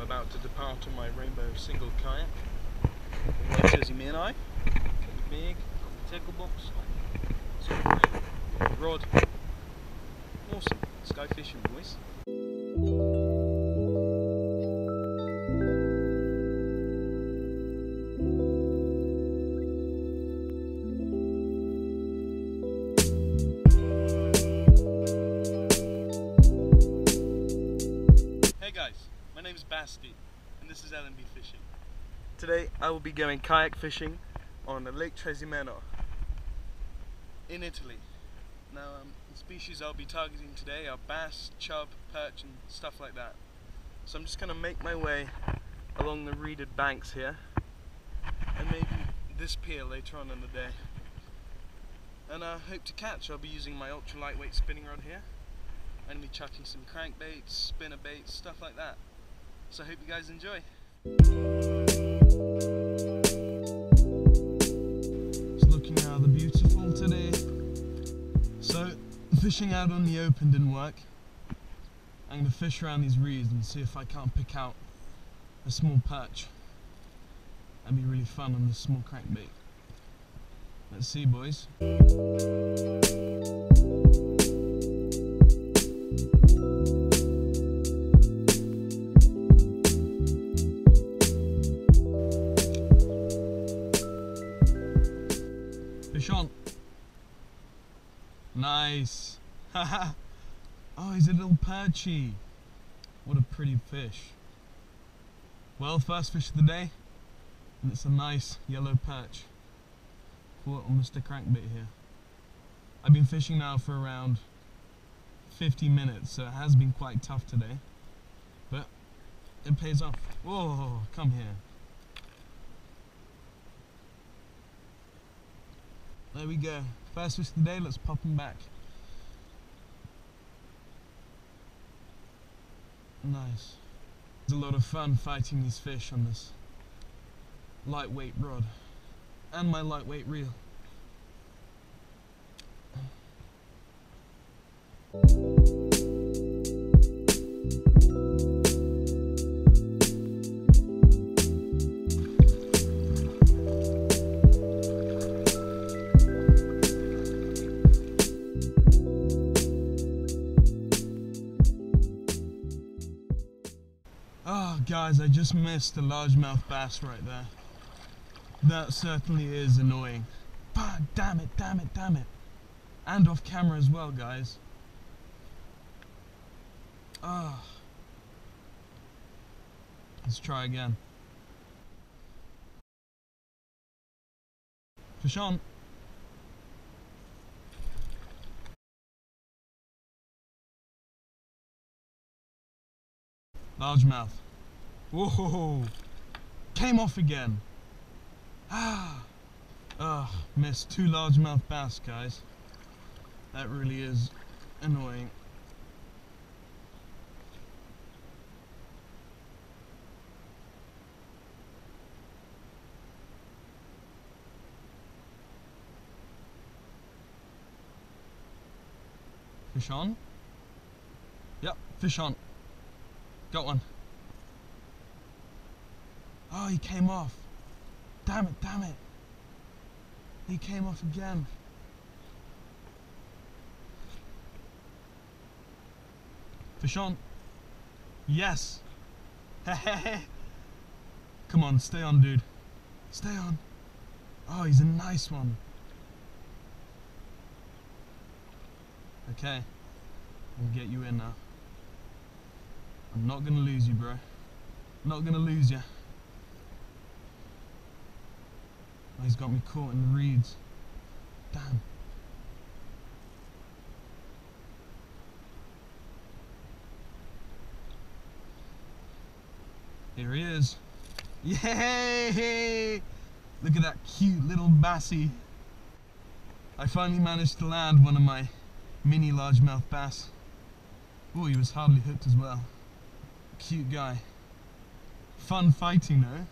I'm about to depart on my rainbow single kayak with Lake Tresimeno, pretty big, got the tackle box, rod, awesome, let's go fishing boys. And this is L'n'B fishing. Today I will be going kayak fishing on Lake Tresimeno in Italy. Now the species I'll be targeting today are bass, chub, perch and stuff like that. So I'm just going to make my way along the reeded banks here and maybe this pier later on in the day. And I hope to catch. I'll be using my ultra lightweight spinning rod here. I'm going to be chucking some crankbaits, spinner baits, stuff like that. So I hope you guys enjoy. Just looking rather beautiful today. So fishing out on the open didn't work. I'm going to fish around these reeds and see if I can't pick out a small perch. That'd be really fun on this small crankbait. Let's see, boys. On. Nice. Haha. Oh, he's a little perchy. What a pretty fish. Well, first fish of the day, and it's a nice yellow perch. Caught on Mr. Crankbait here. I've been fishing now for around 50 minutes, so it has been quite tough today, but it pays off. Whoa, come here. There we go. First fish of the day, let's pop him back. Nice. It's a lot of fun fighting these fish on this lightweight rod and my lightweight reel. Guys, I just missed a largemouth bass right there. That certainly is annoying. But damn it, damn it, damn it. And off camera as well, guys. Ah. Oh. Let's try again. Fish on. Largemouth. Whoa! Came off again! Ah! Ugh, missed two largemouth bass, guys. That really is annoying. Fish on? Yep, fish on. Got one. Oh, he came off. Damn it, damn it. He came off again. Fish on. Yes. Come on, stay on, dude. Stay on. Oh, he's a nice one. Okay. I'll get you in now. I'm not gonna lose you, bro. I'm not gonna lose you. Oh, he's got me caught in the reeds. Damn. Here he is. Yay! Look at that cute little bassie. I finally managed to land one of my mini largemouth bass. Oh, he was hardly hooked as well. Cute guy. Fun fighting though.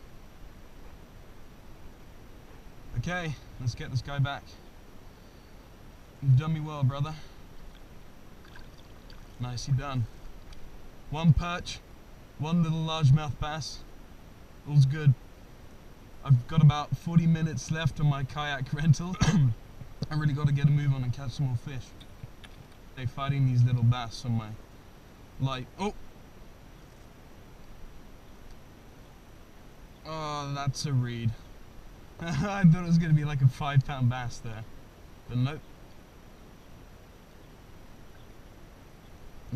Okay, let's get this guy back. You've done me well, brother. Nicely done. One perch, One little largemouth bass. It was good. I've got about 40 minutes left on my kayak rental. I really got to get a move on and catch some more fish. They're fighting these little bass on my light. Oh! Oh, that's a reed. I thought it was going to be like a 5-pound bass there, but nope.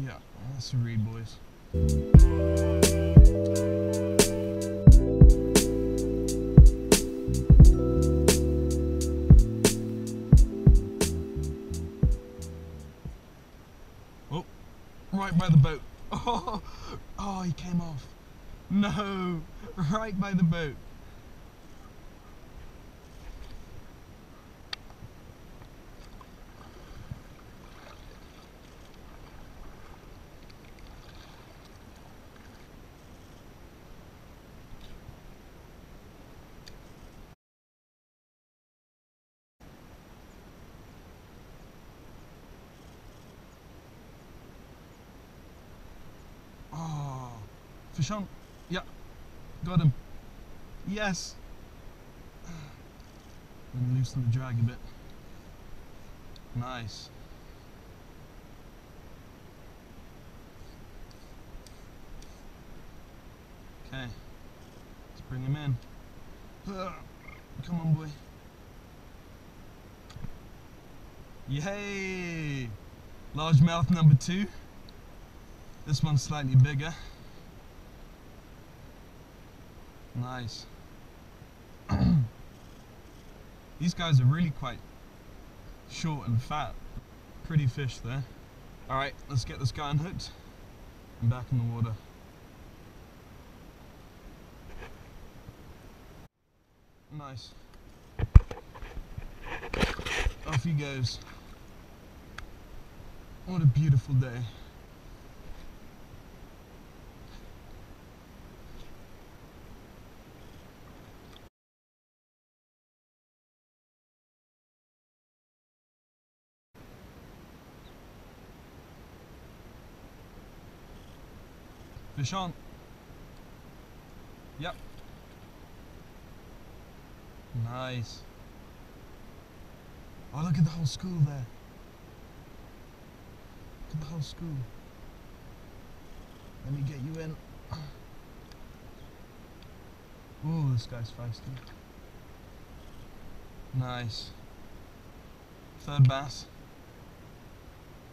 Yeah, that's a reed, boys. Oh, right by the boat. Oh, oh, he came off. No, right by the boat. Fish on. Yeah, got him. Yes. Let me loosen the drag a bit. Nice. Okay, let's bring him in. Come on, boy. Yay! Largemouth number 2. This one's slightly bigger. Nice. These guys are really quite short and fat. Pretty fish there. Alright, let's get this guy unhooked and back in the water. Nice. Off he goes. What a beautiful day. Fish on. Yep. Nice. Oh, look at the whole school there. Look at the whole school. Let me get you in. Ooh, this guy's feisty. Nice. Third bass.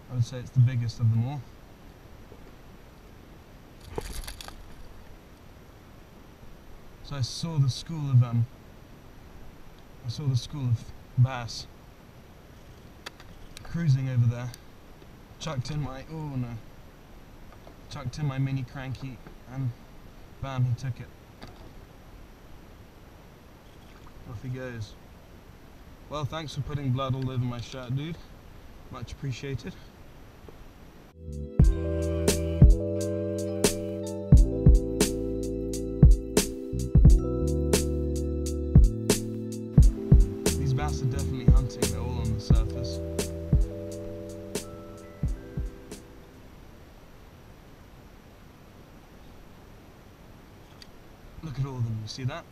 I would say it's the biggest of them all. So I saw the school of bass cruising over there. Chucked in my mini cranky and bam, he took it. Off he goes. Well, thanks for putting blood all over my shirt, dude. Much appreciated. Bass are definitely hunting, they're all on the surface. Look at all of them, you see that?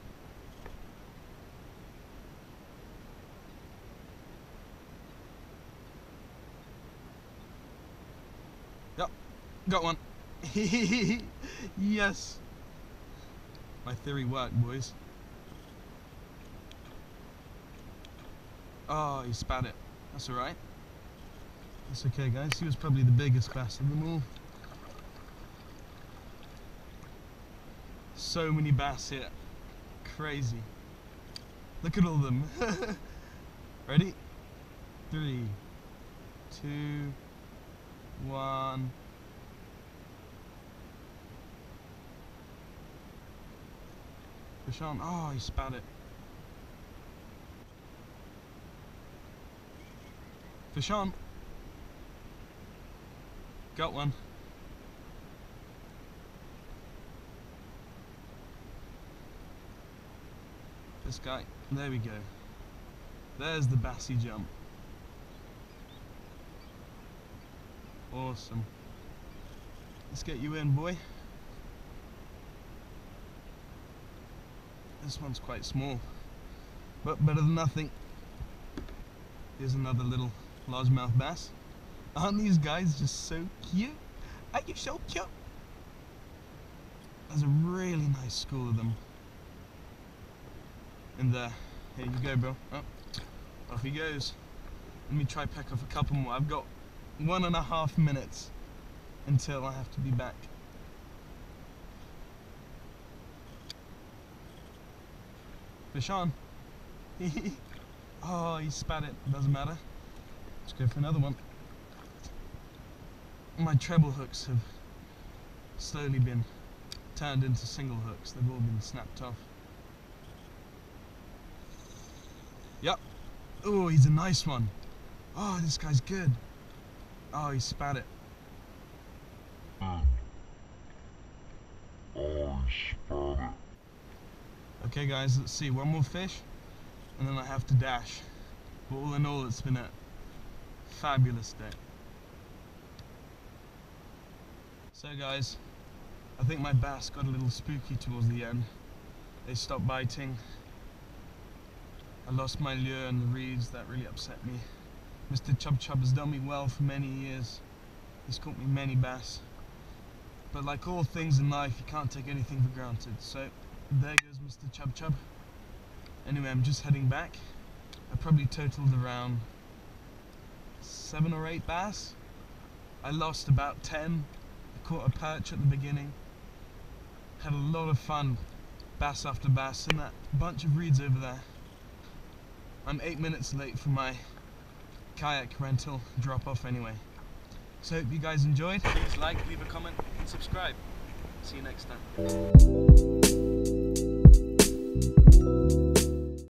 Yep, got one. Yes! My theory worked, boys. Oh, he spat it. That's alright. That's okay, guys. He was probably the biggest bass of them all. So many bass here. Crazy. Look at all of them. Ready? 3, 2, 1. Fish on. Oh, he spat it. Fish on. Got one. This guy. There we go. There's the bassy jump. Awesome. Let's get you in, boy. This one's quite small, but better than nothing. Here's another little largemouth bass. Aren't these guys just so cute? Are you so cute? There's a really nice school of them. And there, here you go, bro. Oh, off he goes. Let me try pack off a couple more. I've got 1.5 minutes until I have to be back. Fish on. Oh, he spat it. Doesn't matter. Let's go for another one. My treble hooks have slowly been turned into single hooks. They've all been snapped off. Yep. Oh, he's a nice one. Oh, this guy's good. Oh, he spat it. Okay guys, let's see, one more fish and then I have to dash. But all in all, it's been a fabulous day. So guys, I think my bass got a little spooky towards the end. They stopped biting. I lost my lure in the reeds, that really upset me. Mr. Chub Chub has done me well for many years. He's caught me many bass. But like all things in life, you can't take anything for granted. So there goes Mr. Chub Chub. Anyway, I'm just heading back. I probably totaled around 7 or 8 bass. I lost about 10. I caught a perch at the beginning. Had a lot of fun, bass after bass, and that bunch of reeds over there. I'm 8 minutes late for my kayak rental drop-off anyway. So hope you guys enjoyed. Please like, leave a comment, and subscribe. See you next time.